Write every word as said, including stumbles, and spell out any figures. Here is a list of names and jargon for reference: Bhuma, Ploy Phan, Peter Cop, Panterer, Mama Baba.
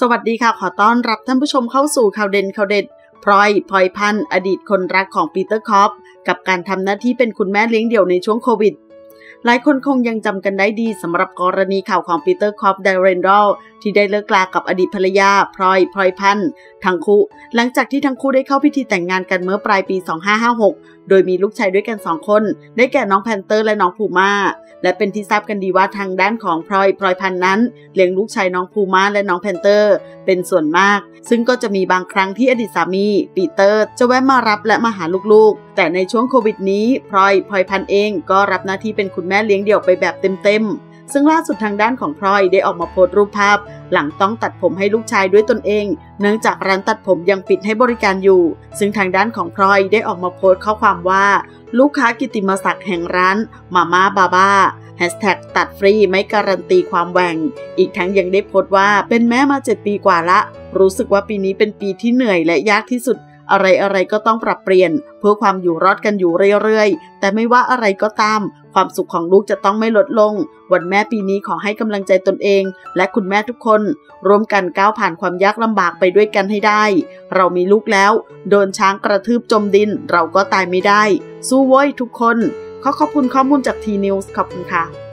สวัสดีค่ะขอต้อนรับท่านผู้ชมเข้าสู่ข่าวเด่นข่าวเด็ดพลอยพลอยพันธ์อดีตคนรักของปีเตอร์คอปกับการทำหน้าที่เป็นคุณแม่เลี้ยงเดี่ยวในช่วงโควิดหลายคนคงยังจำกันได้ดีสำหรับกรณีข่าวของปีเตอร์คอปไดเรนดอลที่ได้เลิกลากับอดีตภรรยาพลอยพลอยพันธ์ทั้งคู่หลังจากที่ทั้งคู่ได้เข้าพิธีแต่งงานกันเมื่อปลายปีสองพันห้าร้อยห้าสิบหกโดยมีลูกชายด้วยกันสองคนได้แก่น้องแพนเตอร์และน้องภูมาและเป็นที่ทราบกันดีว่าทางด้านของพลอยพลอยพันธ์นั้นเลี้ยงลูกชายน้องภูมาและน้องแพนเตอร์เป็นส่วนมากซึ่งก็จะมีบางครั้งที่อดีตสามีปีเตอร์จะแวะมารับและมาหาลูกๆแต่ในช่วงโควิดนี้พลอยพลอยพันธ์เองก็รับหน้าที่เป็นคุณแม่เลี้ยงเดี่ยวไปแบบเต็มๆซึ่งล่าสุดทางด้านของพลอยได้ออกมาโพสต์รูปภาพหลังต้องตัดผมให้ลูกชายด้วยตนเองเนื่องจากร้านตัดผมยังปิดให้บริการอยู่ซึ่งทางด้านของพลอยได้ออกมาโพสต์ข้อความว่าลูกค้ากิตติมศักดิ์แห่งร้านมาม่าบาบ้าแฮชแท็กตัดฟรีไม่การันตีความแหว่งอีกทั้งยังได้โพสต์ว่าเป็นแม่มาเจ็ดปีกว่าละรู้สึกว่าปีนี้เป็นปีที่เหนื่อยและยากที่สุดอะไรอะไรก็ต้องปรับเปลี่ยนเพื่อความอยู่รอดกันอยู่เรื่อยๆแต่ไม่ว่าอะไรก็ตามความสุขของลูกจะต้องไม่ลดลงวันแม่ปีนี้ขอให้กำลังใจตนเองและคุณแม่ทุกคนร่วมกันก้าวผ่านความยากลำบากไปด้วยกันให้ได้เรามีลูกแล้วโดนช้างกระทืบจมดินเราก็ตายไม่ได้สู้เว้ยทุกคนขอขอบคุณข้อมูลจากทีนิวส์ขอบคุณค่ะ